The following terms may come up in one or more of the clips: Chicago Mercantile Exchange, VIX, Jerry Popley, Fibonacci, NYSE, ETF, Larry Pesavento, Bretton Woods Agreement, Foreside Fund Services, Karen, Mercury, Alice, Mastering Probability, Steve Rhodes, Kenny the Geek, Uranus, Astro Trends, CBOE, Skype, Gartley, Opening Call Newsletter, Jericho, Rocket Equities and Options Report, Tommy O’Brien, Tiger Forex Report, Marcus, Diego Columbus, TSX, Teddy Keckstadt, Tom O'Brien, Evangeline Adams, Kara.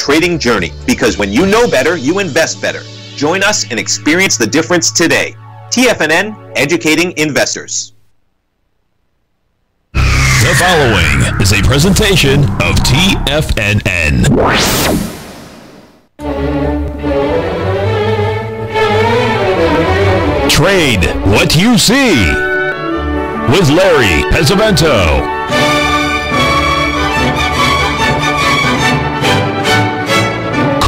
trading journey, because when you know better, you invest better. Join us and experience the difference today. TFNN, educating investors. The following is a presentation of TFNN. Trade what you see with Larry Pesavento.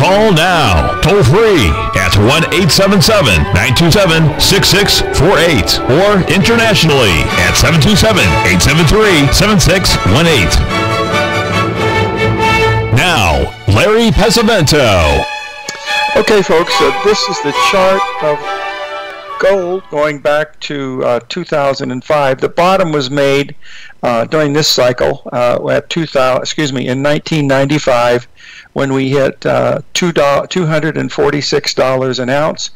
Call now, toll free at 1-877-927-6648 or internationally at 727-873-7618. Now, Larry Pesavento. Okay, folks, this is the chart of gold going back to 2005. The bottom was made during this cycle at 2000. Excuse me, in 1995. When we hit $246 an ounce,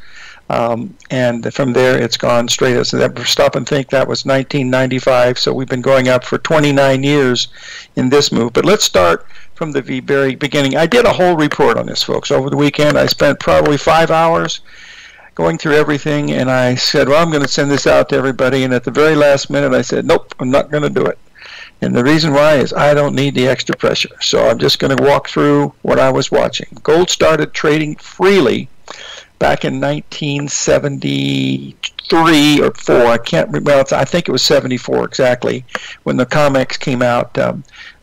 and from there it's gone straight up. So stop and think, that was 1995, so we've been going up for 29 years in this move. But let's start from the very beginning. I did a whole report on this, folks, over the weekend. I spent probably 5 hours going through everything, and I said, well, I'm going to send this out to everybody, and at the very last minute I said, nope, I'm not going to do it. And the reason why is I don't need the extra pressure. So I'm just going to walk through what I was watching. Gold started trading freely back in 1973 or 4. I can't remember. Well, I think it was 74 exactly when the Comex came out.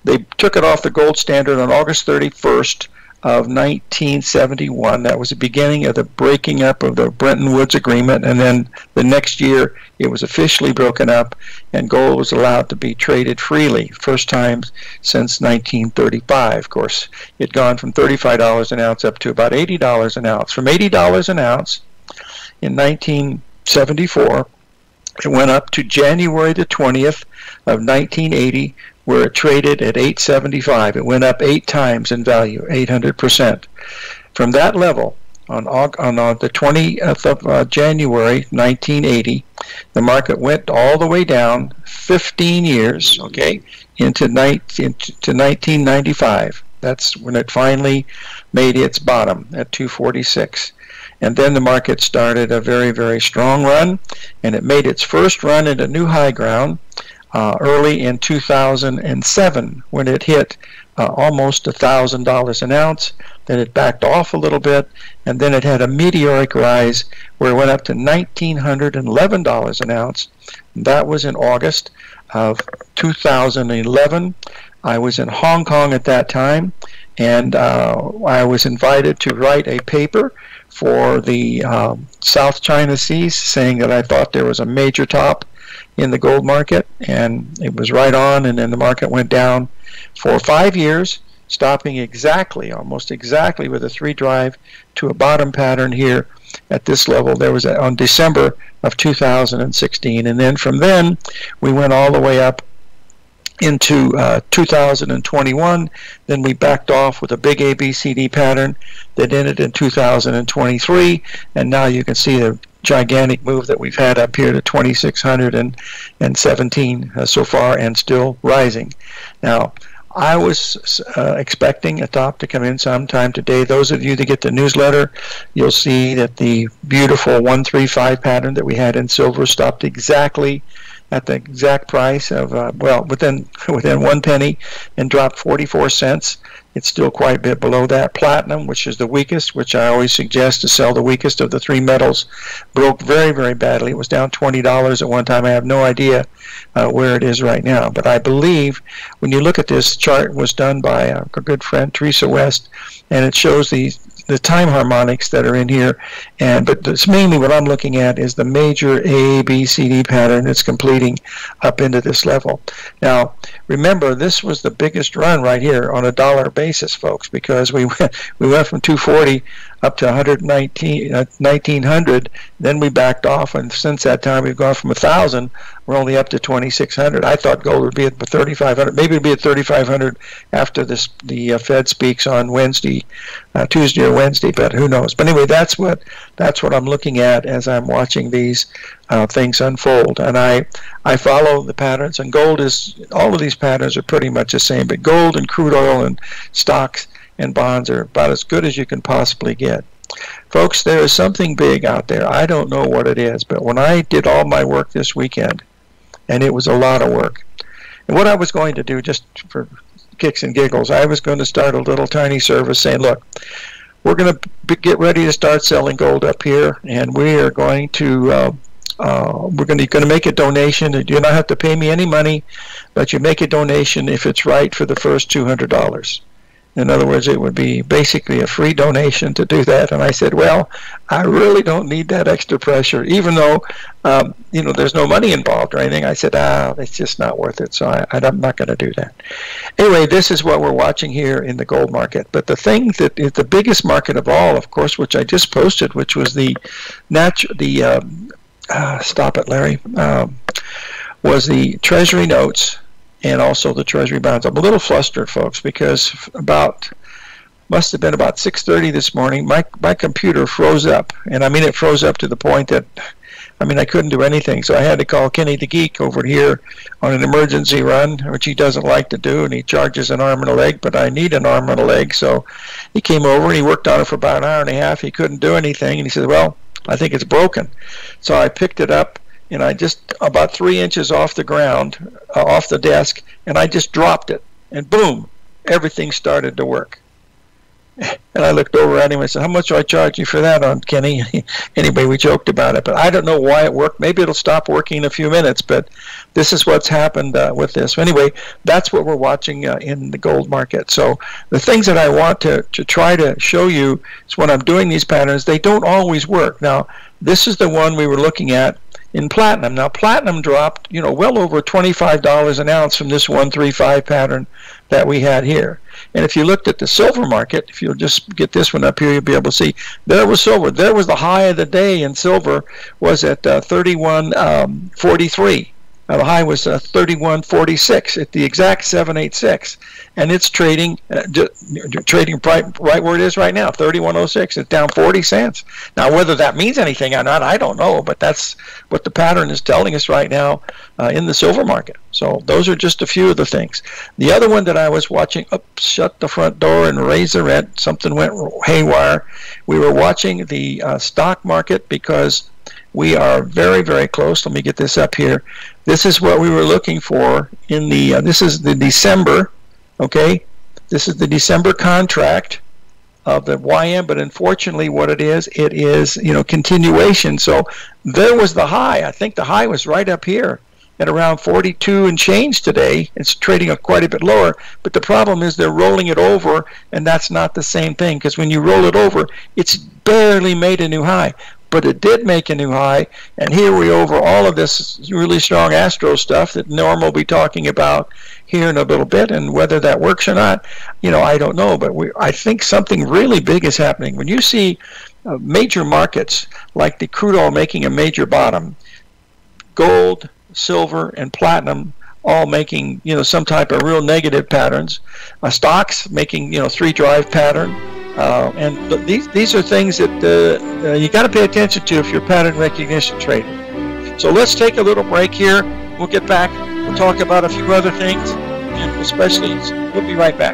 They took it off the gold standard on August 31st of 1971. That was the beginning of the breaking up of the Bretton Woods Agreement, and then the next year it was officially broken up and gold was allowed to be traded freely, first time since 1935. Of course, it had gone from $35 an ounce up to about $80 an ounce. From $80 an ounce in 1974, it went up to January the 20th of 1980, where it traded at $8.75. It went up 8 times in value, 800%. From that level, on the 20th of January 1980, the market went all the way down 15 years, okay, into 1995. That's when it finally made its bottom at 246. And then the market started a very, very strong run, and it made its first run into new high ground early in 2007, when it hit almost $1,000 an ounce. Then it backed off a little bit, and then it had a meteoric rise where it went up to $1,911 an ounce. That was in August of 2011. I was in Hong Kong at that time, and I was invited to write a paper for the South China Seas, saying that I thought there was a major top in the gold market, and it was right on. And then the market went down for 5 years, stopping exactly, almost exactly, with a 3 drive to a bottom pattern here at this level. There was on December of 2016, and then from then we went all the way up into 2021. Then we backed off with a big ABCD pattern that ended in 2023, and now you can see the gigantic move that we've had up here to 2,617 so far, and still rising. Now, I was expecting a top to come in sometime today. Those of you that get the newsletter, you'll see that the beautiful 135 pattern that we had in silver stopped exactly at the exact price of, well, within 1 penny, and dropped 44 cents. It's still quite a bit below that. Platinum, which is the weakest, which I always suggest to sell the weakest of the 3 metals, broke very, very badly. It was down $20 at one time. I have no idea where it is right now. But I believe when you look at this chart, was done by our good friend Teresa West, and it shows the time harmonics that are in here. And but that's mainly what I'm looking at, is the major ABCD pattern that's completing up into this level. Now, remember, this was the biggest run right here on a dollar basis, folks, because we went from 240 up to 1,900. Then we backed off, and since that time we've gone from 1,000. We're only up to 2,600. I thought gold would be at 3,500. Maybe it'd be at 3,500 after this. The Fed speaks on Wednesday, Tuesday or Wednesday, but who knows? But anyway, that's what I'm looking at as I'm watching these things unfold, and I follow the patterns. And gold is, all of these patterns are pretty much the same, but gold and crude oil and stocks and bonds are about as good as you can possibly get. Folks, there is something big out there. I don't know what it is, but when I did all my work this weekend, and it was a lot of work, and what I was going to do, just for kicks and giggles, I was going to start a little tiny service saying, look, we're going to get ready to start selling gold up here, and we are going to we're going to make a donation. You don't have to pay me any money, but you make a donation if it's right for the first $200. In other words, it would be basically a free donation to do that. And I said, well, I really don't need that extra pressure, even though, you know, there's no money involved or anything. I said, it's just not worth it. So I'm not going to do that. Anyway, this is what we're watching here in the gold market. But the thing that is the biggest market of all, of course, which I just posted, which was the was the Treasury notes and also the Treasury bonds. I'm a little flustered, folks, because must have been about 6:30 this morning, my computer froze up, and I mean it froze up to the point that I couldn't do anything. So I had to call Kenny the Geek over here on an emergency run, which he doesn't like to do, and he charges an arm and a leg, but I need an arm and a leg. So he came over and he worked on it for about an hour and a half. He couldn't do anything, and he said, well, I think it's broken. So I picked it up, and I just about 3 inches off the ground, off the desk, and I just dropped it, and boom, everything started to work. And I looked over at him and said, how much do I charge you for that, Kenny? Anyway, we joked about it, but I don't know why it worked. Maybe it'll stop working in a few minutes, but this is what's happened with this. Anyway, that's what we're watching in the gold market. So the things that I want to try to show you is when I'm doing these patterns, they don't always work. Now, this is the one we were looking at in platinum. Now, platinum dropped, you know, well over $25 an ounce from this 135 pattern that we had here. And if you looked at the silver market, if you'll just get this one up here, you'll be able to see there was silver. There was the high of the day, and silver was at 31.43. Now, the high was 31.46 at the exact 7.86, and it's trading right where it is right now, 31.06. It's down 40 cents. Now, whether that means anything or not, I don't know, but that's what the pattern is telling us right now in the silver market. So those are just a few of the things. The other one that I was watching, shut the front door and raise the rent. Something went haywire. We were watching the stock market because we are very, very close. Let me get this up here. This is what we were looking for in the, this is the December, okay? This is the December contract of the YM, but unfortunately what it is, you know, continuation. So there was the high. I think the high was right up here at around 42 and change today. It's trading up quite a bit lower, but the problem is they're rolling it over, and that's not the same thing, because when you roll it over, it's barely made a new high. But it did make a new high, and here we over all of this really strong Astro stuff that Norm will be talking about here in a little bit, and whether that works or not, you know, I don't know, but I think something really big is happening. When you see major markets like the crude oil making a major bottom, gold, silver, and platinum all making, you know, some type of real negative patterns, stocks making, you know, three drive pattern, and these are things that you got to pay attention to if you're pattern recognition trading. So let's take a little break here. We'll get back. We'll talk about a few other things, and especially we'll be right back.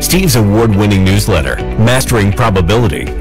Steve's award-winning newsletter, Mastering Probability,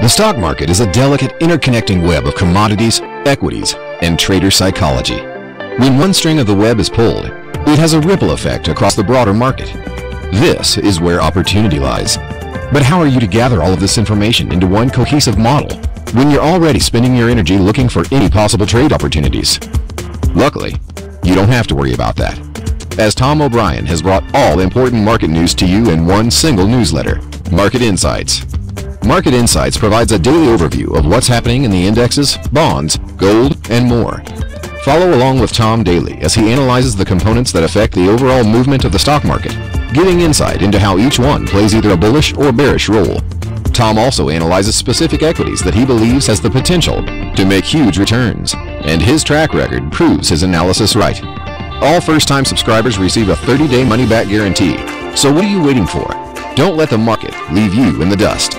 The stock market is a delicate interconnecting web of commodities, equities, and trader psychology. When one string of the web is pulled, it has a ripple effect across the broader market. This is where opportunity lies. But how are you to gather all of this information into one cohesive model when you're already spending your energy looking for any possible trade opportunities? Luckily, you don't have to worry about that, as Tom O'Brien has brought all important market news to you in one single newsletter, Market Insights. Market Insights provides a daily overview of what's happening in the indexes, bonds, gold, and more. Follow along with Tom daily as he analyzes the components that affect the overall movement of the stock market, giving insight into how each one plays either a bullish or bearish role. Tom also analyzes specific equities that he believes has the potential to make huge returns, and his track record proves his analysis right. All first-time subscribers receive a 30-day money-back guarantee. So what are you waiting for? Don't let the market leave you in the dust.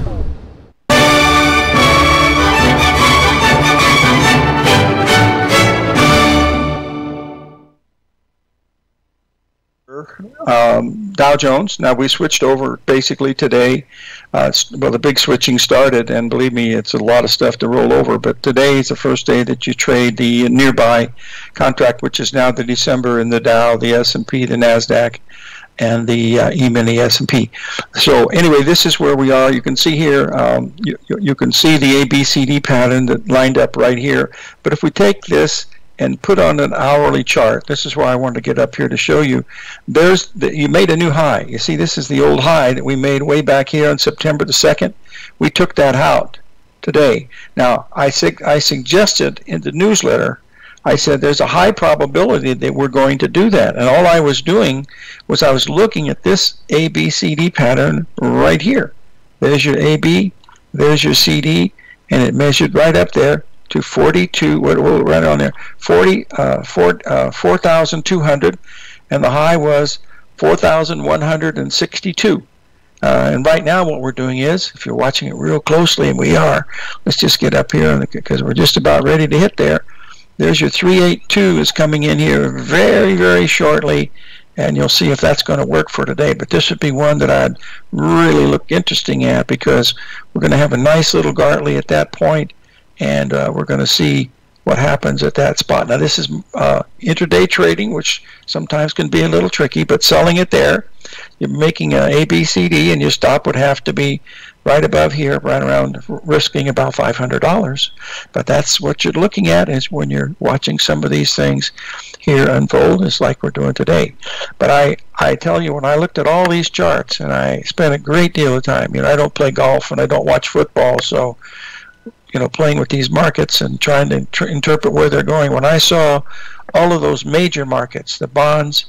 Dow Jones. Now we switched over basically today. Well, the big switching started, and believe me, it's a lot of stuff to roll over. But today is the first day that you trade the nearby contract, which is now the December in the Dow, the S&P, the Nasdaq, and the E-mini S&P. So anyway, this is where we are. You can see here, you can see the ABCD pattern that lined up right here. But if we take this and put on an hourly chart. This is why I wanted to get up here to show you. There's you made a new high. You see, this is the old high that we made way back here on September the 2nd. We took that out today. Now, I suggested in the newsletter, I said there's a high probability that we're going to do that. And all I was doing was I was looking at this ABCD pattern right here. There's your AB, there's your CD, and it measured right up there to 42, we'll write it on there, 4,200, and the high was 4,162. And right now what we're doing is, if you're watching it real closely, and we are, let's just get up here because we're just about ready to hit there. There's your 382 is coming in here very, very shortly, and you'll see if that's going to work for today. But this would be one that I'd really look interesting at because we're going to have a nice little Gartley at that point. And we're going to see what happens at that spot. Now, this is intraday trading, which sometimes can be a little tricky, but selling it there, you're making an ABCD, and your stop would have to be right above here, right around risking about $500. But that's what you're looking at is when you're watching some of these things here unfold. It's like we're doing today. But I tell you, when I looked at all these charts, and I spent a great deal of time, I don't play golf and I don't watch football, so playing with these markets and trying to interpret where they're going. When I saw all of those major markets, the bonds,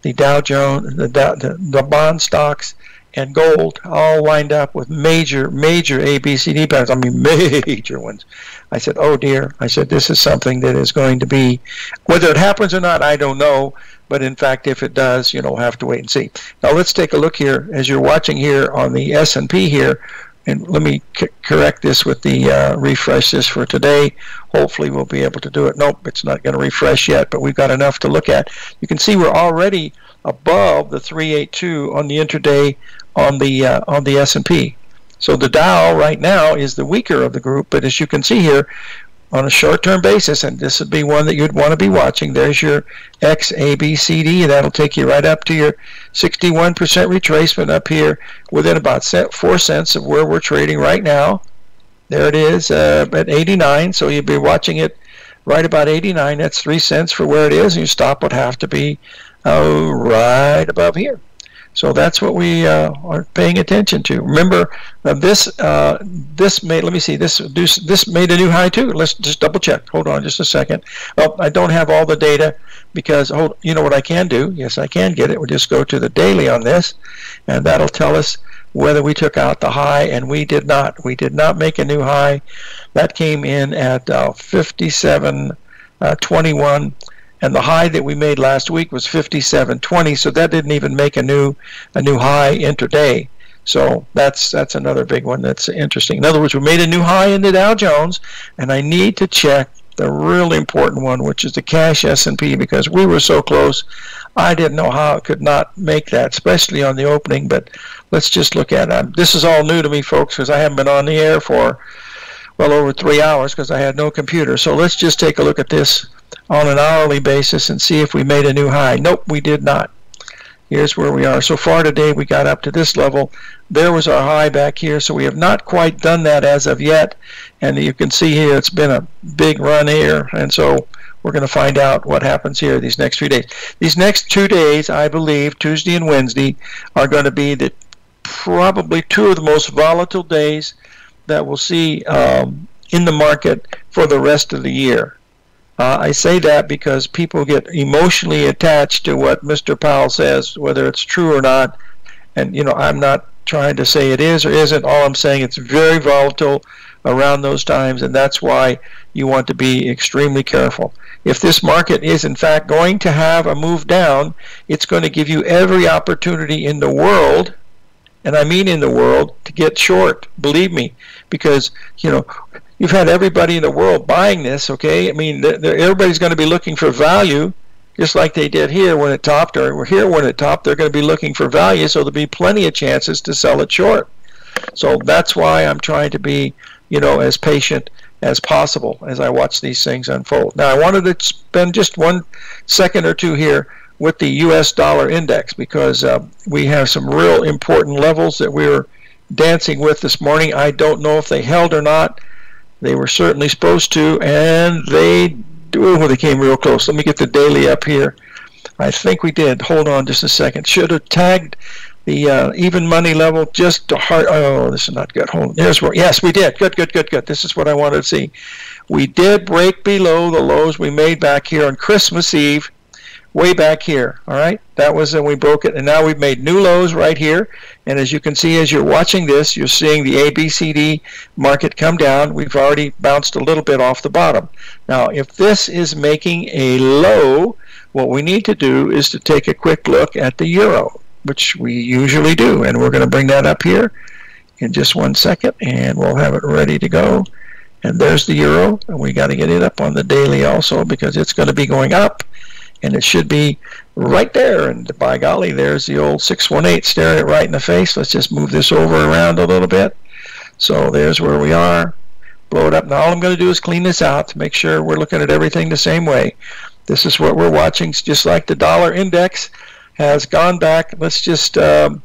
the Dow Jones, the bond stocks, and gold all lined up with major, major ABCD patterns, I mean major ones, I said, oh dear, I said, this is something that is going to be, whether it happens or not, I don't know, but in fact, if it does, we'll have to wait and see. Now let's take a look here, as you're watching here on the S&P here, and let me correct this with the refresh this for today. Hopefully we'll be able to do it. Nope, it's not going to refresh yet, but we've got enough to look at. You can see we're already above the 382 on the intraday on the S&P. So the Dow right now is the weaker of the group, but as you can see here, on a short-term basis, and this would be one that you'd want to be watching, there's your XABCD. That'll take you right up to your 61% retracement up here within about 4 cents of where we're trading right now. There it is at 89, so you'd be watching it right about 89. That's 3 cents for where it is, and your stop would have to be right above here. So that's what we are paying attention to. Remember, this made, let me see, this made a new high too. Let's just double check. Hold on just a second. Oh, I don't have all the data because, you know what I can do? Yes, I can get it. We'll just go to the daily on this, and that'll tell us whether we took out the high, and we did not. We did not make a new high. That came in at 57.21. And the high that we made last week was 57.20, so that didn't even make a new high intraday. So that's another big one that's interesting. In other words, we made a new high in the Dow Jones, and I need to check the really important one, which is the cash S&P, because we were so close. I didn't know how it could not make that, especially on the opening, but let's just look at it. This is all new to me, folks, because I haven't been on the air for well over 3 hours because I had no computer. So let's just take a look at this on an hourly basis and see if we made a new high. Nope, we did not. Here's where we are. So far today, we got up to this level. There was our high back here, so we have not quite done that as of yet. And you can see here, it's been a big run here. And so we're going to find out what happens here these next 3 days. These next 2 days, I believe, Tuesday and Wednesday, are going to be the probably two of the most volatile days that we'll see in the market for the rest of the year. I say that because people get emotionally attached to what Mr. Powell says, whether it's true or not. And, you know, I'm not trying to say it is or isn't. All I'm saying, it's very volatile around those times, and that's why you want to be extremely careful. If this market is, in fact, going to have a move down, it's going to give you every opportunity in the world, and I mean in the world, to get short, believe me, because, you know, you've had everybody in the world buying this, okay? I mean, everybody's going to be looking for value, just like they did here when it topped, or here when it topped. They're going to be looking for value, so there'll be plenty of chances to sell it short. So that's why I'm trying to be, you know, as patient as possible as I watch these things unfold. Now, I wanted to spend just 1 second or two here with the U.S. dollar index, because we have some real important levels that we were dancing with this morning. I don't know if they held or not. They were certainly supposed to, and they came real close. Let me get the daily up here. I think we did. Hold on just a second. Should have tagged the even money level just to heart. Oh, this is not good. Hold on. Here's where, yes, we did. Good, good, good, good. This is what I wanted to see. We did break below the lows we made back here on Christmas Eve, way back here. All right? That was when we broke it, and now we've made new lows right here. And as you can see, as you're watching this, you're seeing the ABCD market come down. We've already bounced a little bit off the bottom. Now, if this is making a low, what we need to do is to take a quick look at the euro, which we usually do, and we're going to bring that up here in just 1 second, and we'll have it ready to go. And there's the euro, and we got to get it up on the daily also, because it's going to be going up. And it should be right there. And by golly, there's the old 618 staring it right in the face. Let's just move this over around a little bit. So there's where we are. Blow it up. Now all I'm going to do is clean this out to make sure we're looking at everything the same way. This is what we're watching. It's just like the dollar index has gone back. Let's just see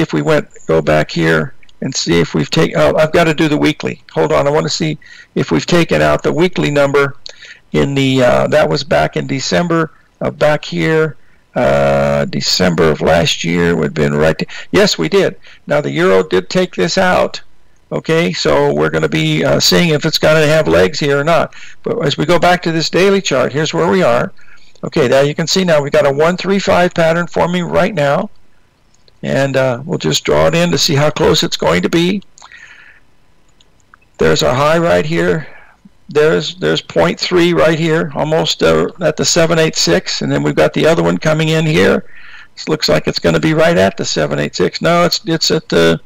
if we go back here and see if we've taken. Oh, I've got to do the weekly. Hold on. I want to see if we've taken out the weekly number. In the that was back in December, back here, December of last year would have been right there. Yes, we did. Now the euro did take this out. Okay, so we're going to be seeing if it's going to have legs here or not. But as we go back to this daily chart, here's where we are. Okay, now you can see now we've got a 1-3-5 pattern forming right now, and we'll just draw it in to see how close it's going to be. There's our high right here. There's 0.3 right here, almost at the 786, and then we've got the other one coming in here. This looks like it's going to be right at the 786. No, it's at the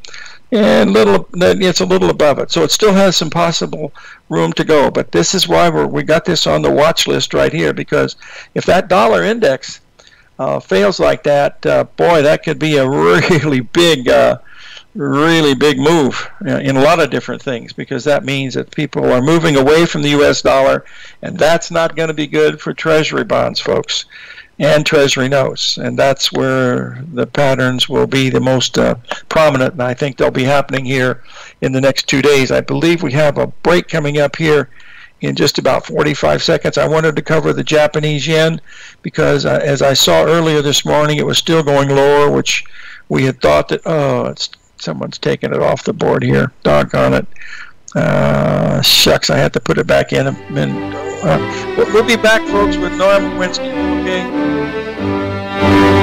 it's a little above it, so it still has some possible room to go. But this is why we got this on the watch list right here, because if that dollar index fails like that, boy, that could be a really big really big move in a lot of different things, because that means that people are moving away from the U.S. dollar, and that's not going to be good for Treasury bonds, folks, and Treasury notes. And that's where the patterns will be the most prominent, and I think they'll be happening here in the next 2 days. I believe we have a break coming up here in just about 45 seconds. I wanted to cover the Japanese yen because, as I saw earlier this morning, it was still going lower, which we had thought that, oh, someone's taken it off the board here. Doggone it. Shucks, I had to put it back in. We'll be back, folks, with Norm Winsky, okay?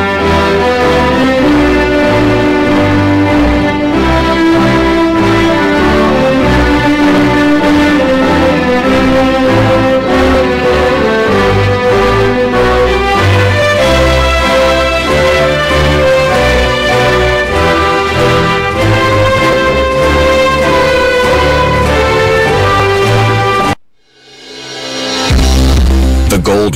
The Gold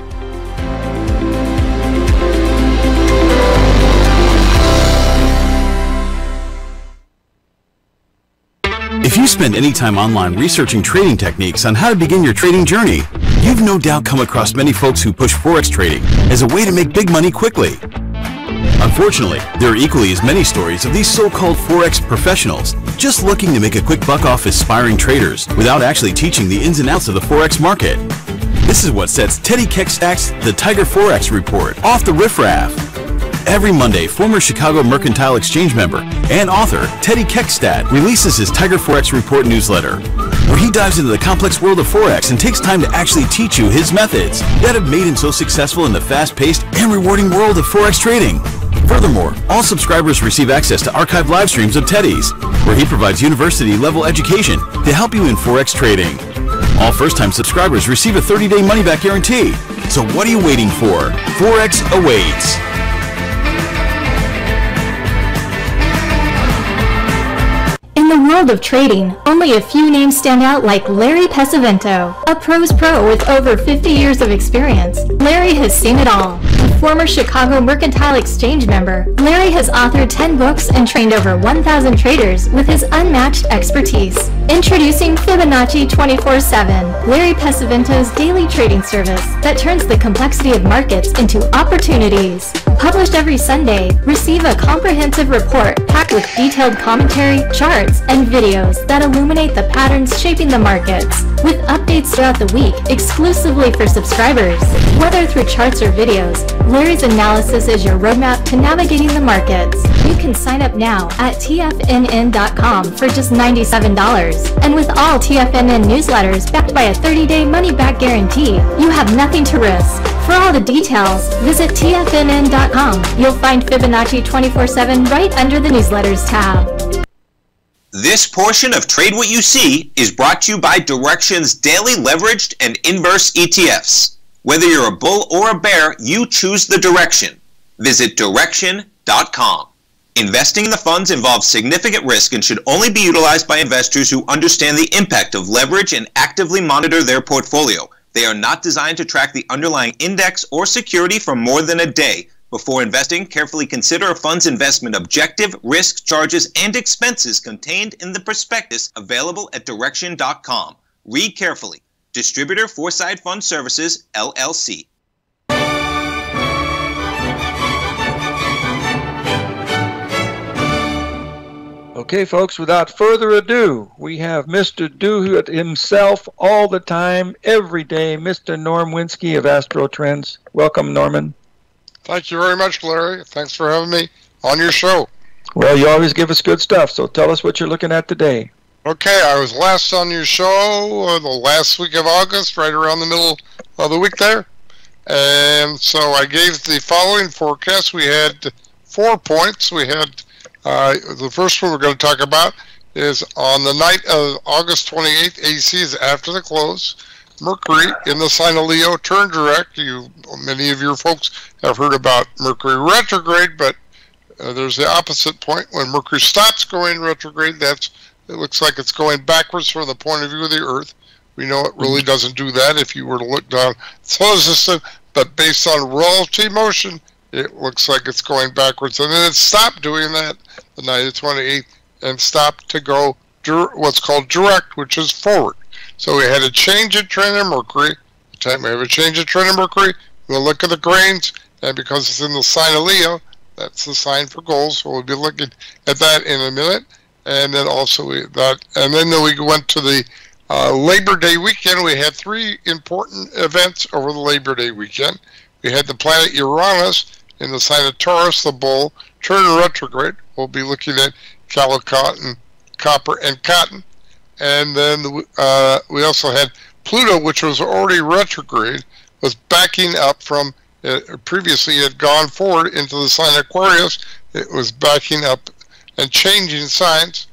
If you spend any time online researching trading techniques on how to begin your trading journey, you've no doubt come across many folks who push Forex trading as a way to make big money quickly. Unfortunately, there are equally as many stories of these so-called Forex professionals just looking to make a quick buck off aspiring traders without actually teaching the ins and outs of the Forex market. This is what sets Teddy Keckstadt's The Tiger Forex Report off the riffraff. Every Monday, former Chicago Mercantile Exchange member and author Teddy Keckstadt releases his Tiger Forex Report newsletter, where he dives into the complex world of Forex and takes time to actually teach you his methods that have made him so successful in the fast-paced and rewarding world of Forex trading. Furthermore, all subscribers receive access to archived live streams of Teddy's, where he provides university-level education to help you in Forex trading. All first-time subscribers receive a 30-day money-back guarantee. So what are you waiting for? Forex awaits. In the world of trading, only a few names stand out like Larry Pesavento, a pro's pro with over 50 years of experience. Larry has seen it all. A former Chicago Mercantile Exchange member, Larry has authored 10 books and trained over 1,000 traders with his unmatched expertise. Introducing Fibonacci 24/7, Larry Pesavento's daily trading service that turns the complexity of markets into opportunities. Published every Sunday, receive a comprehensive report packed with detailed commentary, charts, and videos that illuminate the patterns shaping the markets, with updates throughout the week exclusively for subscribers. Whether through charts or videos, Larry's analysis is your roadmap to navigating the markets. You can sign up now at tfnn.com for just $97. And with all TFNN newsletters backed by a 30-day money-back guarantee, you have nothing to risk. For all the details, visit tfnn.com. You'll find Fibonacci 24/7 right under the Newsletters tab. This portion of Trade What You See is brought to you by Direction's daily leveraged and inverse ETFs. Whether you're a bull or a bear, you choose the direction. Visit Direction.com. Investing in the funds involves significant risk and should only be utilized by investors who understand the impact of leverage and actively monitor their portfolio. They are not designed to track the underlying index or security for more than a day. Before investing, carefully consider a fund's investment objective, risk, charges, and expenses contained in the prospectus available at direction.com. Read carefully. Distributor Foresight Fund Services, LLC. Okay, folks, without further ado, we have Mr. Do It Himself all the time, every day, Mr. Norm Winsky of Astro Trends. Welcome, Norman. Thank you very much, Larry. Thanks for having me on your show. Well, you always give us good stuff, so tell us what you're looking at today. Okay, I was last on your show the last week of August, right around the middle of the week there. And so I gave the following forecast. We had 4 points. We had the first one we're going to talk about is on the night of August 28th, ACs after the close, Mercury in the sign of Leo turned direct. Many of your folks have heard about Mercury retrograde, but there's the opposite point. When Mercury stops going retrograde, it looks like it's going backwards from the point of view of the Earth. We know it really doesn't do that if you were to look down solar system, but based on relative motion, it looks like it's going backwards. And then it stopped doing that the night of the 28th and stopped to go what's called direct, which is forward. So we had a change in trend in Mercury. The time we have a change in trend in Mercury, we'll look at the grains, and because it's in the sign of Leo, that's the sign for gold, so we'll be looking at that in a minute. And then also we went to the Labor Day weekend. We had three important events over the Labor Day weekend. We had the planet Uranus in the sign of Taurus, the bull, turn retrograde. We'll be looking at copper and cotton. And then we also had Pluto, which was already retrograde, was backing up from previously it had gone forward into the sign Aquarius. It was backing up and changing signs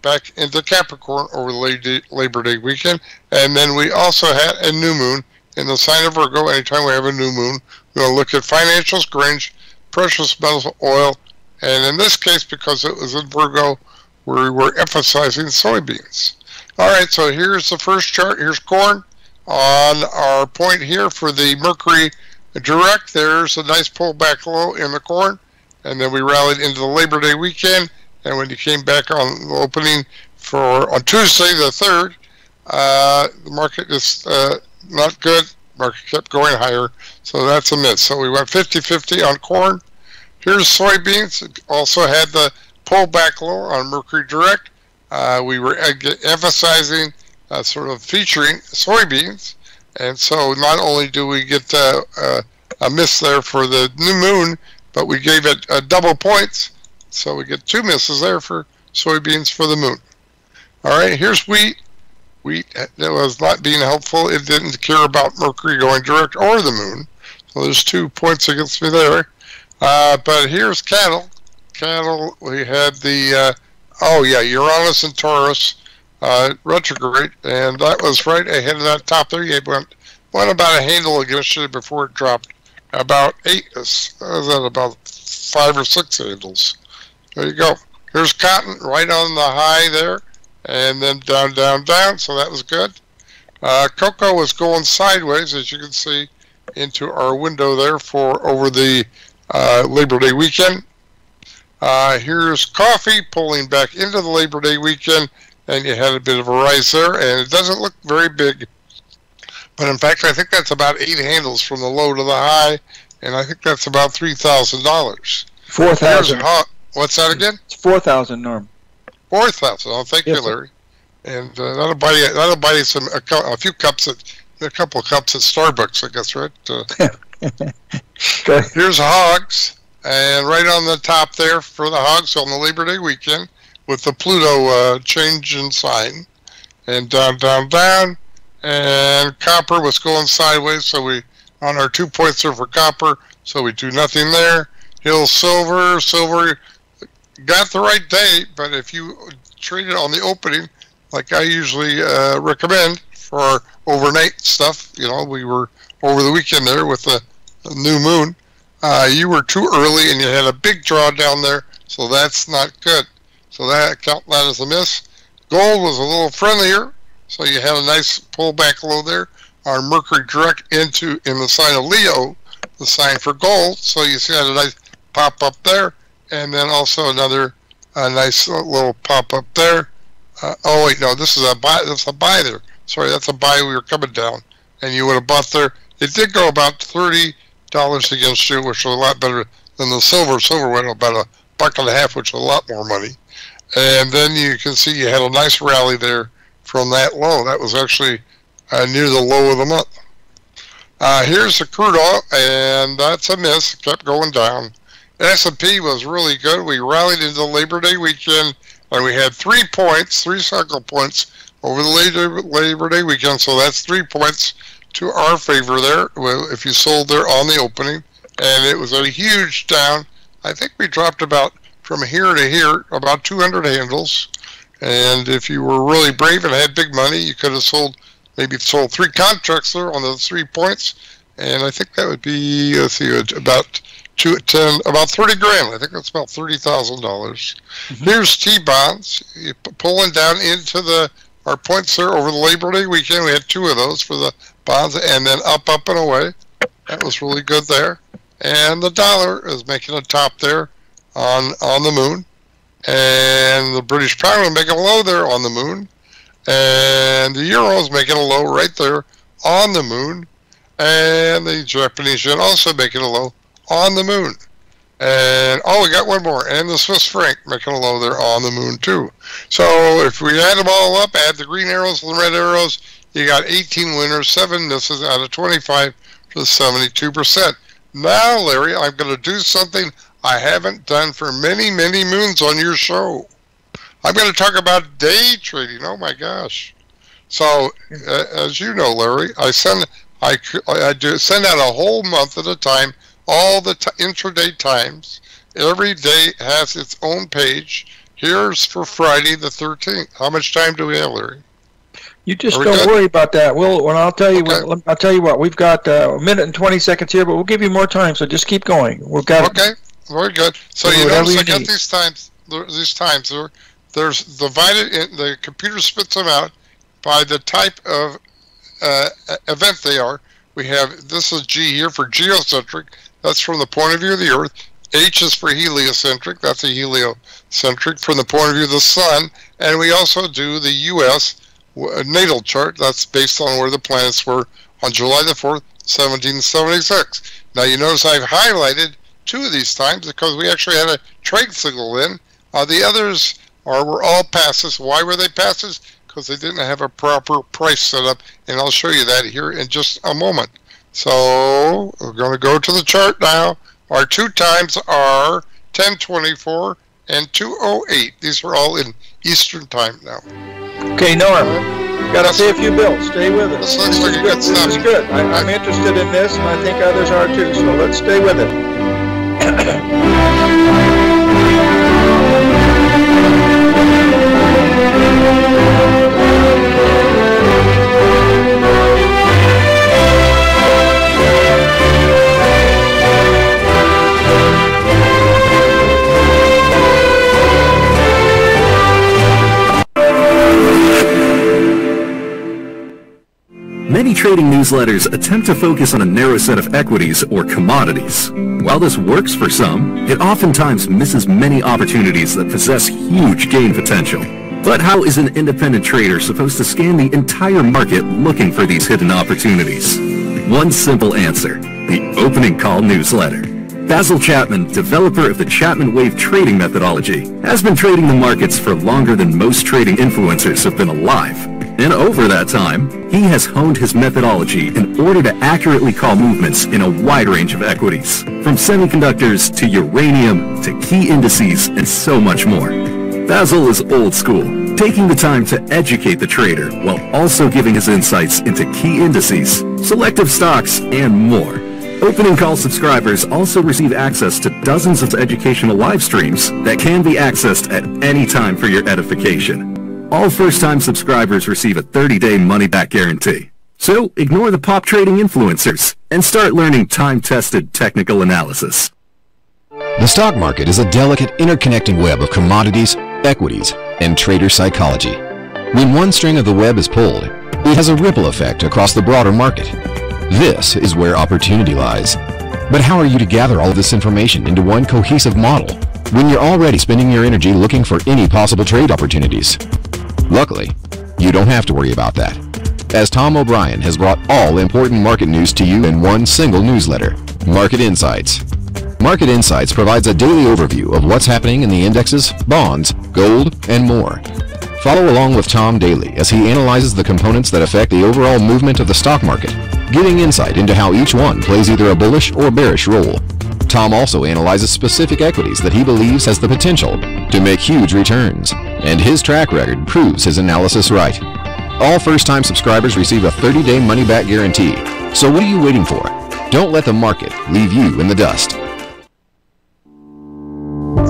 back into Capricorn over the Labor Day weekend. And then we also had a new moon in the sign of Virgo. Anytime we have a new moon, we'll look at financials, grains, precious metals, oil, and in this case, because it was in Virgo, we were emphasizing soybeans. All right, so here's the first chart. Here's corn on our point here for the Mercury direct. There's a nice pullback low in the corn, and then we rallied into the Labor Day weekend. And when you came back on the opening on Tuesday the 3rd, the market is not good. Market kept going higher, so that's a miss. So we went 50-50 on corn. Here's soybeans. It also had the pullback low on Mercury direct. We were emphasizing sort of featuring soybeans, and so not only do we get a miss there for the new moon, but we gave it double points. So we get two misses there for soybeans for the moon. All right, here's wheat. Wheat that was not being helpful. It didn't care about Mercury going direct or the moon. So there's 2 points against me there. But here's cattle. Cattle, we had the, Uranus and Taurus retrograde. And that was right ahead of that top there. It went about a handle against it before it dropped about about 5 or 6 handles. There you go. Here's cotton right on the high there, and then down, down, down, so that was good. Cocoa was going sideways, as you can see, into our window there for over the Labor Day weekend. Here's coffee pulling back into the Labor Day weekend, and you had a bit of a rise there, and it doesn't look very big. But in fact, I think that's about 8 handles from the low to the high, and I think that's about $3,000. 4,000. What's that again? It's 4,000, Norm. 4,000. Oh, thank you, Larry. And that'll buy you a couple of cups at Starbucks, I guess, right? Here's hogs, and right on the top there for the hogs on the Labor Day weekend with the Pluto change in sign, and down, down, down. And copper was going sideways, so we on our 2 points there for copper, so we do nothing there. Hill silver. Got the right day, but if you trade it on the opening, like I usually recommend for overnight stuff, we were over the weekend there with the new moon, you were too early and you had a big draw down there, so that's not good. So count that as a miss. Gold was a little friendlier, so you had a nice pullback low there. Our Mercury direct in the sign of Leo, the sign for gold, so you see had a nice pop up there. And then also another nice little pop-up there. Oh, wait, no, this is a buy. That's a buy there. Sorry, that's a buy. We were coming down, and you would have bought there. It did go about $30 against you, which was a lot better than the silver. Silver went about $1.50, which was a lot more money. And then you can see you had a nice rally there from that low. That was actually near the low of the month. Here's the crude oil, and that's a miss. It kept going down. S&P was really good. We rallied into Labor Day weekend, and we had 3 points, 3 cycle points over the Labor Day weekend. So that's 3 points to our favor there. Well, if you sold there on the opening, and it was a huge down. I think we dropped about from here to here about 200 handles. And if you were really brave and had big money, you could have sold maybe 3 contracts there on those 3 points. And I think that would be, let's see, about 30 grand. I think that's about $30,000. Mm-hmm. Here's T-bonds pulling down into our points there over the Labor Day weekend. We had 2 of those for the bonds, and then up and away. That was really good there. And the dollar is making a top there on the moon. And the British pound is making a low there on the moon. And the euro is making a low right there on the moon. And the Japanese yen also making a low on the moon. And, oh, we got one more. And the Swiss franc making a low there on the moon, too. So if we add them all up, add the green arrows and the red arrows, you got 18 winners, 7 misses out of 25 to 72%. Now, Larry, I'm going to do something I haven't done for many, many moons on your show. I'm going to talk about day trading. Oh, my gosh. So, as you know, Larry, I send out a whole month at a time, all the intraday times. Every day has its own page. Here's for Friday the 13th. How much time do we have, Larry? You just don't worry about that. I'll tell you. Okay. I'll tell you what. We've got a minute and 20 seconds here, but we'll give you more time. So just keep going. We've got. Okay. Very good. So you notice I got these times. There's divided. The computer splits them out by the type of event they are. We have this is G here for geocentric. That's from the point of view of the Earth. H is for heliocentric. That's a heliocentric from the point of view of the Sun. And we also do the U.S. natal chart. That's based on where the planets were on July the 4th, 1776. Now you notice I've highlighted 2 of these times because we actually had a trade signal in. The others were all passes. Why were they passes? Because they didn't have a proper price set up, and I'll show you that here in just a moment. So we're going to go to the chart now. Our 2 times are 10:24 and 2:08. These are all in Eastern time now. Okay, Norm, got to pay a few bills. Stay with us. This looks like a good stuff. This is good. I'm interested in this, and I think others are too, so let's stay with it. Many trading newsletters attempt to focus on a narrow set of equities or commodities. While this works for some, it oftentimes misses many opportunities that possess huge gain potential. But how is an independent trader supposed to scan the entire market looking for these hidden opportunities? One simple answer: the Opening Call Newsletter. Basil Chapman, developer of the Chapman Wave Trading Methodology, has been trading the markets for longer than most trading influencers have been alive. And over that time, he has honed his methodology in order to accurately call movements in a wide range of equities, from semiconductors to uranium to key indices and so much more. Basil is old school, taking the time to educate the trader while also giving his insights into key indices, selective stocks, and more. Opening Call subscribers also receive access to dozens of educational live streams that can be accessed at any time for your edification. All first-time subscribers receive a 30-day money-back guarantee. So ignore the pop trading influencers and start learning time-tested technical analysis. The stock market is a delicate, interconnected web of commodities, equities, and trader psychology. When one string of the web is pulled, it has a ripple effect across the broader market. This is where opportunity lies. But how are you to gather all this information into one cohesive model when you're already spending your energy looking for any possible trade opportunities? Luckily, you don't have to worry about that, as Tom O'Brien has brought all important market news to you in one single newsletter, Market Insights. Market Insights provides a daily overview of what's happening in the indexes, bonds, gold, and more. Follow along with Tom daily as he analyzes the components that affect the overall movement of the stock market, giving insight into how each one plays either a bullish or bearish role. Tom also analyzes specific equities that he believes has the potential to make huge returns, and his track record proves his analysis right. All first-time subscribers receive a 30-day money-back guarantee. So what are you waiting for? Don't let the market leave you in the dust.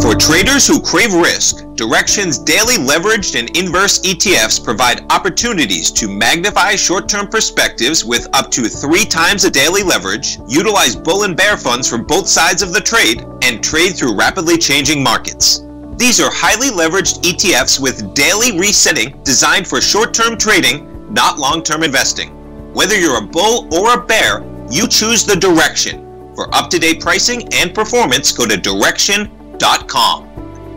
For traders who crave risk, Direction's daily leveraged and inverse ETFs provide opportunities to magnify short-term perspectives with up to 3 times the daily leverage, utilize bull and bear funds from both sides of the trade, and trade through rapidly changing markets. These are highly leveraged ETFs with daily resetting designed for short-term trading, not long-term investing. Whether you're a bull or a bear, you choose the Direction. For up-to-date pricing and performance, go to direction.com.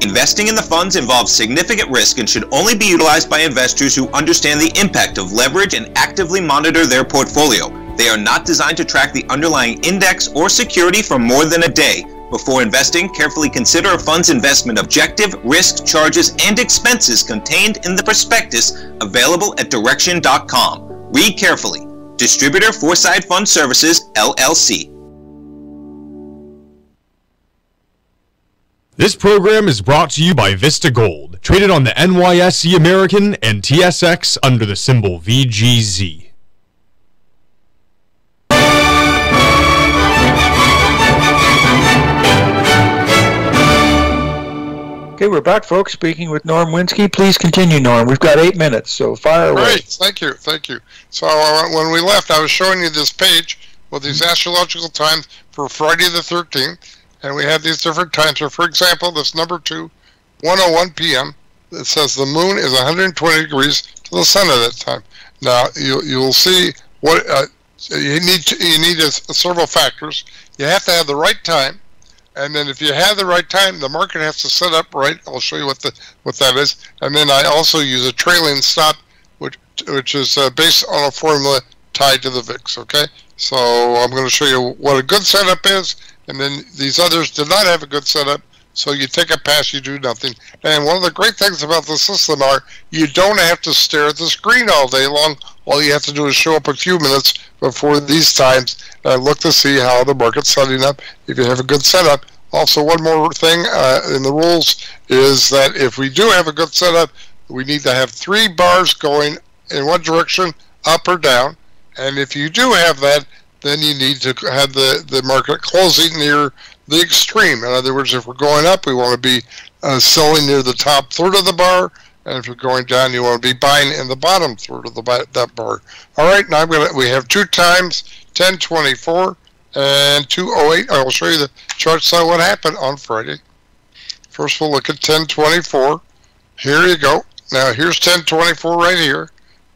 Investing in the funds involves significant risk and should only be utilized by investors who understand the impact of leverage and actively monitor their portfolio. They are not designed to track the underlying index or security for more than a day. Before investing, carefully consider a fund's investment objective, risk, charges, and expenses contained in the prospectus available at direction.com. Read carefully. Distributor Foreside Fund Services, LLC. This program is brought to you by Vista Gold, traded on the NYSE American and TSX under the symbol VGZ. Okay, we're back, folks, speaking with Norm Winsky. Please continue, Norm. We've got 8 minutes, so fire away. Great, thank you, thank you. So when we left, I was showing you this page with these astrological times for Friday the 13th, and we had these different times. So, for example, this number 2, 1:01 p.m., it says the moon is 120 degrees to the sun at that time. Now, you'll see what you need is several factors. You have to have the right time. And then if you have the right time, the market has to set up right. I'll show you what that is. And then I also use a trailing stop, which is based on a formula tied to the VIX, okay? So I'm going to show you what a good setup is. And then these others did not have a good setup. So you take a pass, you do nothing. And one of the great things about the system are you don't have to stare at the screen all day long. All you have to do is show up a few minutes before these times and look to see how the market's setting up if you have a good setup. Also, one more thing in the rules is that if we do have a good setup, we need to have 3 bars going in one direction, up or down. And if you do have that, then you need to have the market closing near the extreme. In other words, if we're going up, we want to be selling near the top third of the bar. And if you're going down, you want to be buying in the bottom third of that bar. All right, now we have 2 times, 10:24 and 2:08. I will show you the charts on what happened on Friday. First, we'll look at 10:24. Here you go. Now, here's 10:24 right here.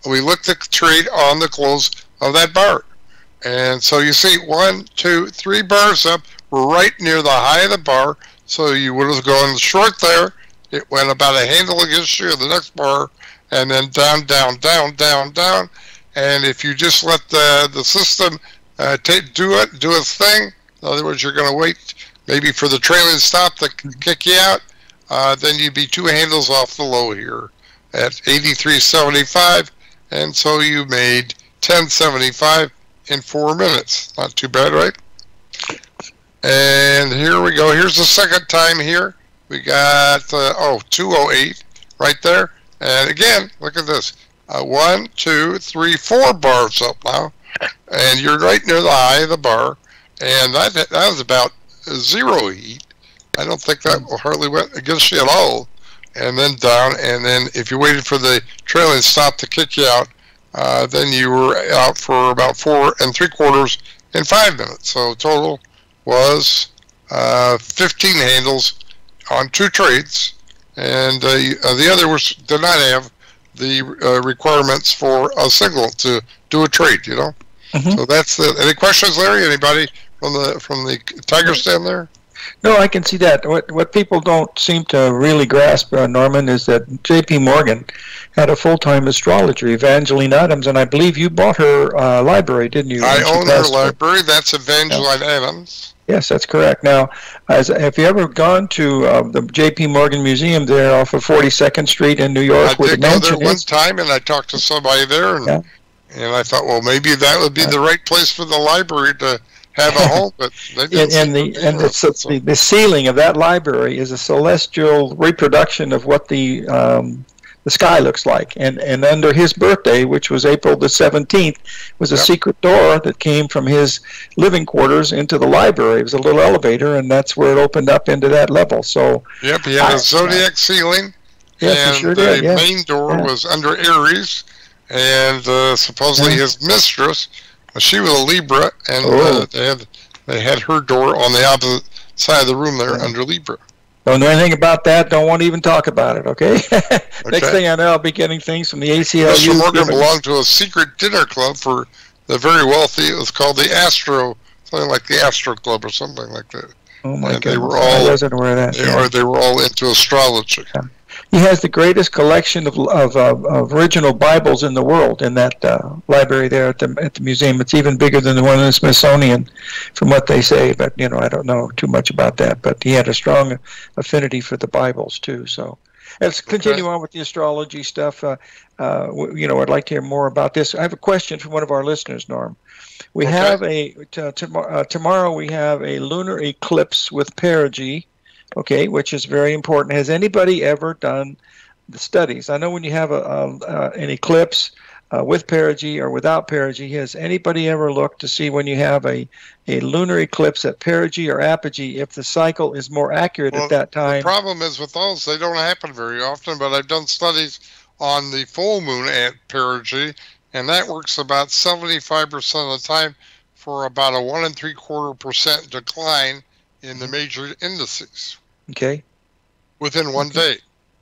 We looked at the trade on the close of that bar. And so you see 1, 2, 3 bars up. We're right near the high of the bar. So you would have gone short there. It went about a handle against you, the next bar, and then down, down, down, down, down. And if you just let the system do its thing, in other words, you're going to wait maybe for the trailing stop to kick you out, then you'd be 2 handles off the low here at 83.75, and so you made 10.75 in 4 minutes. Not too bad, right? And here we go. Here's the second time here. We got, 208 right there. And again, look at this. 1, 2, 3, 4 bars up now. And you're right near the high of the bar. And that was about 0 heat. I don't think that hardly went against you at all. And then down. And then if you waited for the trailing stop to kick you out, then you were out for about 4 3/4 in 5 minutes. So total was 15 handles on 2 trades, and the other was, did not have the requirements for a single to do a trade, you know. Mm-hmm. So that's the. Any questions, Larry? Anybody from the Tiger's Den there? No, I can see that. What people don't seem to really grasp, Norman, is that J.P. Morgan had a full-time astrologer, Evangeline Adams, and I believe you bought her library, didn't you? I own her library. That's Evangeline Adams. Yes, that's correct. Now, have you ever gone to the J.P. Morgan Museum there off of 42nd Street in New York? I did go there one time, and I talked to somebody there, and, and I thought, well, maybe that would be the right place for the library to have a home, but they didn't. The ceiling of that library is a celestial reproduction of what the sky looks like, and under his birthday, which was April the 17th, was a secret door that came from his living quarters into the library. It was a little elevator, and that's where it opened up into that level. So he had a zodiac ceiling, and the main door was under Aries, and supposedly his mistress, she was a Libra, and they had her door on the opposite side of the room there under Libra. Don't know anything about that. Don't want to even talk about it, okay? Next thing I know, I'll be getting things from the ACLU. Mr. Morgan belonged to a secret dinner club for the very wealthy. It was called the Astro, something like the Astro Club or something like that. Oh, my God. I wasn't aware of that. They were all into astrology. Yeah. He has the greatest collection of original Bibles in the world in that library there at the museum. It's even bigger than the one in the Smithsonian, from what they say. But you know, I don't know too much about that. But he had a strong affinity for the Bibles too. So let's continue on with the astrology stuff. You know, I'd like to hear more about this. I have a question from one of our listeners, Norm. We have a tomorrow. We have a lunar eclipse with perigee. Okay, which is very important. Has anybody ever done the studies? I know when you have an eclipse with perigee or without perigee, has anybody ever looked to see when you have a lunar eclipse at perigee or apogee if the cycle is more accurate at that time? The problem is with those, they don't happen very often, but I've done studies on the full moon at perigee, and that works about 75% of the time for about a 1.75% decline in the major indices. Okay. Within one day.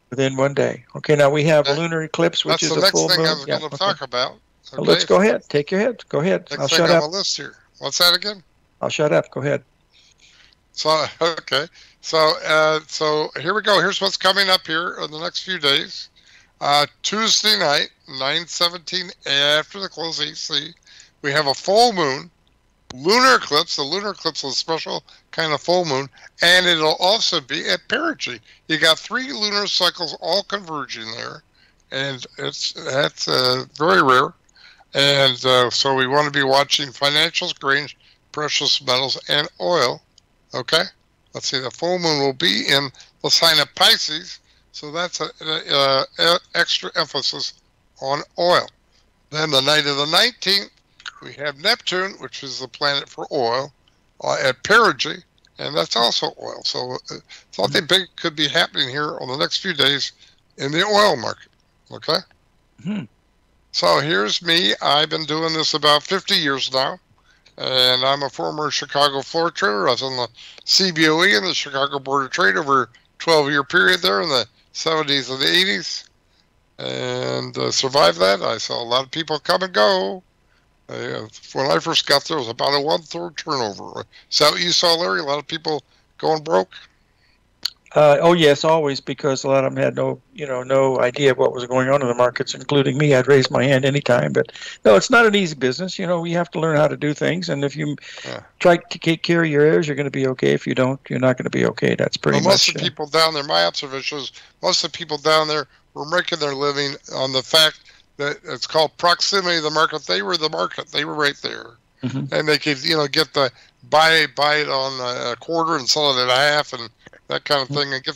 Within one day. Okay, now we have lunar eclipse, which is a full moon. That's the next thing I was going to talk about. Okay. Well, let's go ahead. Take your head. Go ahead. Next I'll shut up. On the list here. What's that again? I'll shut up. Go ahead. So, okay. So, so here we go. Here's what's coming up here in the next few days. Tuesday night, 9:17 after the close of EC, we have a full moon. Lunar eclipse. The lunar eclipse is a special kind of full moon, and it'll also be at perigee. You got three lunar cycles all converging there, and that's very rare. And so we want to be watching financials, grains, precious metals, and oil. Okay, let's see. The full moon will be in the sign of Pisces, so that's an extra emphasis on oil. Then the night of the 19th. We have Neptune, which is the planet for oil, at perigee, and that's also oil. So something big could be happening here on the next few days in the oil market, okay? Mm-hmm. So here's me. I've been doing this about 50 years now, and I'm a former Chicago floor trader. I was on the CBOE and the Chicago Board of Trade over a 12-year period there in the 70s and the 80s, and survived that. I saw a lot of people come and go. When I first got there, it was about a 1/3 turnover. So you saw, Larry, a lot of people going broke? Oh, yes, always, because a lot of them had no idea what was going on in the markets, including me. I'd raise my hand any time. But, no, it's not an easy business. You know, we have to learn how to do things. And if you try to take care of your heirs, you're going to be okay. If you don't, you're not going to be okay. That's pretty much it. Most of the people down there, my observation is most of the people down there were making their living on the fact that it's called proximity to the market. They were the market. They were right there. Mm-hmm. And they could, you know, get the buy it on a quarter and sell it at a half and that kind of thing, and get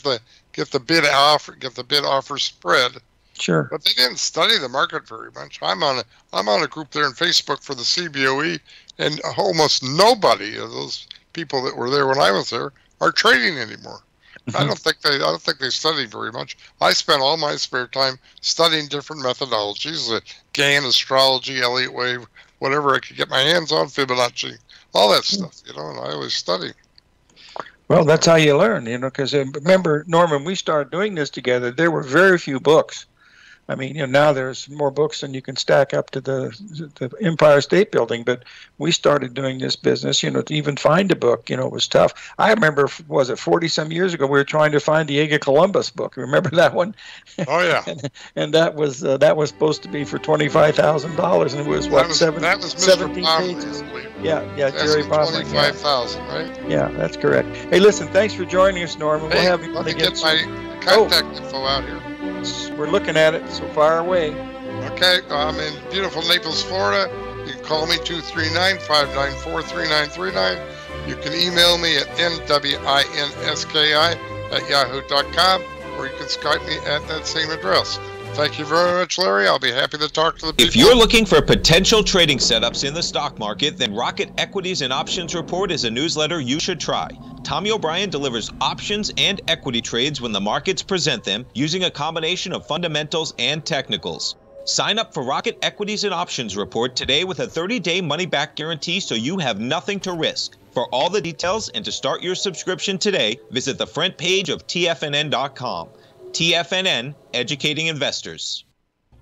the bid offer spread. Sure. But they didn't study the market very much. I'm on a group there on Facebook for the CBOE, and almost nobody of those people that were there when I was there are trading anymore. I don't think they studied very much. I spent all my spare time studying different methodologies, GAN, astrology, Elliott Wave, whatever I could get my hands on, Fibonacci, all that stuff, you know, and I always study. Well, that's how you learn, you know, because remember, Norman, we started doing this together. There were very few books I mean, now there's more books than you can stack up to the Empire State Building. But we started doing this business, to even find a book, it was tough. I remember, was it 40-some years ago, we were trying to find Diego Columbus book. Remember that one? Oh, yeah. and that was supposed to be for $25,000, and it was, what, that was 17 pages? Yeah, Jerry Popley. $25,000, right? Yeah, that's correct. Hey, listen, thanks for joining us, Norman. Hey, we'll have you get my contact info out here. We're looking at it, so far away. Okay, I'm in beautiful Naples, Florida. You can call me 239-594-3939. You can email me at nwinski@yahoo.com, or you can Skype me at that same address. Thank you very much, Larry. I'll be happy to talk to the people. If you're looking for potential trading setups in the stock market, then Rocket Equities and Options Report is a newsletter you should try. Tommy O'Brien delivers options and equity trades when the markets present them, using a combination of fundamentals and technicals. Sign up for Rocket Equities and Options Report today with a 30-day money-back guarantee, so you have nothing to risk. For all the details and to start your subscription today, visit the front page of tfnn.com. TFNN, educating investors.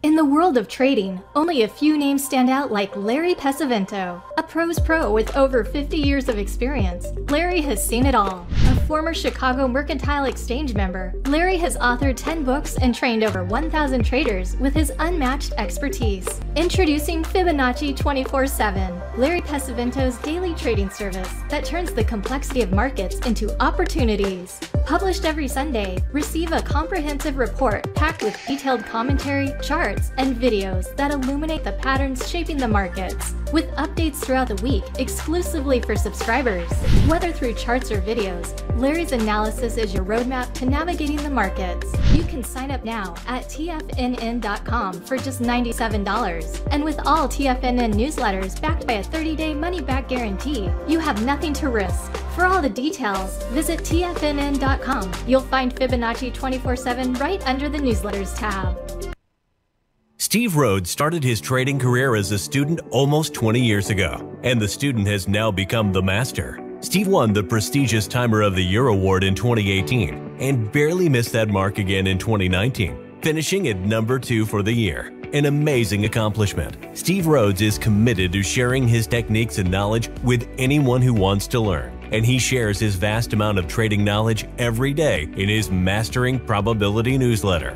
In the world of trading, only a few names stand out like Larry Pesavento, a pro's pro with over 50 years of experience. Larry has seen it all. A former Chicago Mercantile Exchange member, Larry has authored 10 books and trained over 1,000 traders with his unmatched expertise. Introducing Fibonacci 24/7, Larry Pesavento's daily trading service that turns the complexity of markets into opportunities. Published every Sunday, receive a comprehensive report packed with detailed commentary, charts, and videos that illuminate the patterns shaping the markets, with updates throughout the week exclusively for subscribers. Whether through charts or videos, Larry's analysis is your roadmap to navigating the markets. You can sign up now at tfnn.com for just $97. And with all TFNN newsletters backed by a 30-day money-back guarantee, you have nothing to risk. For all the details, visit tfnn.com. You'll find Fibonacci 24/7 right under the newsletters tab. Steve Rhodes started his trading career as a student almost 20 years ago, and the student has now become the master. Steve won the prestigious Timer of the Year award in 2018 and barely missed that mark again in 2019, finishing at number 2 for the year. An amazing accomplishment. Steve Rhodes is committed to sharing his techniques and knowledge with anyone who wants to learn, and he shares his vast amount of trading knowledge every day in his Mastering Probability newsletter.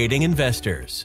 investors.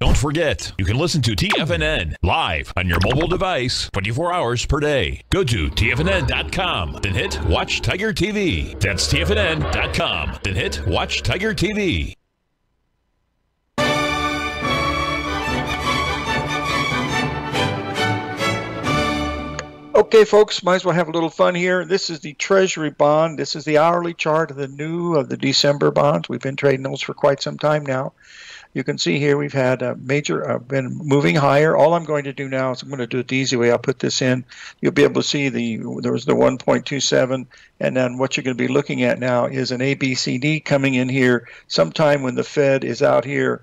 Don't forget, you can listen to TFNN live on your mobile device 24 hours per day. Go to TFNN.com, then hit Watch Tiger TV. That's TFNN.com, then hit Watch Tiger TV. Okay, folks, might as well have a little fun here. This is the Treasury bond. This is the hourly chart of the December bonds. We've been trading those for quite some time now. You can see here we've had a major, been moving higher. All I'm going to do now is I'm going to do it the easy way. I'll put this in. You'll be able to see there was the 1.27, and then what you're going to be looking at now is an ABCD coming in here sometime when the Fed is out here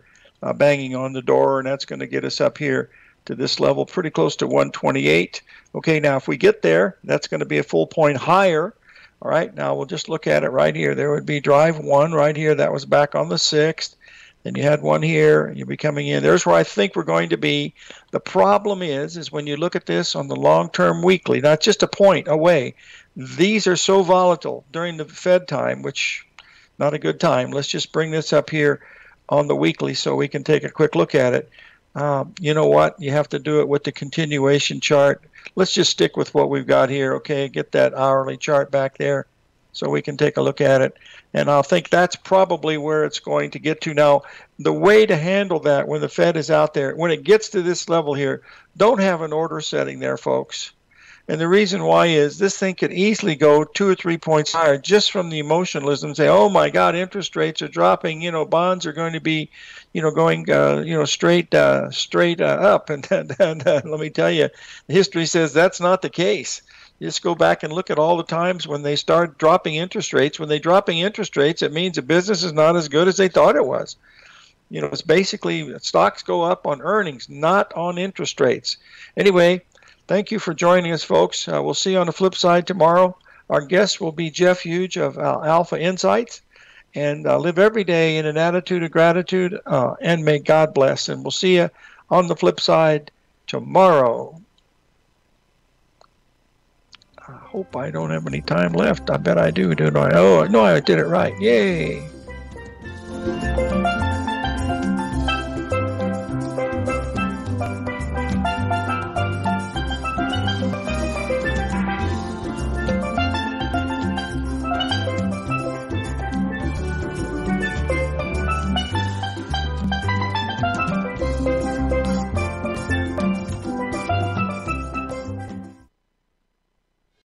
banging on the door, and that's going to get us up here to this level pretty close to 128. Okay, now if we get there, that's going to be a full point higher. All right, now we'll just look at it right here. There would be drive one right here. That was back on the 6th. Then you had one here, and you'll be coming in. There's where I think we're going to be. The problem is when you look at this on the long-term weekly, not just a point away, these are so volatile during the Fed time, which not a good time. Let's just bring this up here on the weekly so we can take a quick look at it. You know what? You have to do it with the continuation chart. Let's just stick with what we've got here, okay? Get that hourly chart back there so we can take a look at it. And I think that's probably where it's going to get to. Now, the way to handle that when the Fed is out there, when it gets to this level here, don't have an order setting there, folks. And the reason why is this thing could easily go 2 or 3 points higher just from the emotionalism. Say, oh my God, interest rates are dropping. You know, bonds are going to be, you know, going, straight up. And let me tell you, history says that's not the case. Just go back and look at all the times when they start dropping interest rates. When they're dropping interest rates, it means a business is not as good as they thought it was. You know, it's basically stocks go up on earnings, not on interest rates. Anyway. Thank you for joining us, folks. We'll see you on the flip side tomorrow. Our guest will be Jeff Huge of Alpha Insights. And live every day in an attitude of gratitude, and may God bless. And we'll see you on the flip side tomorrow. I hope I don't have any time left. I bet I do, don't I? Oh, no, I did it right. Yay.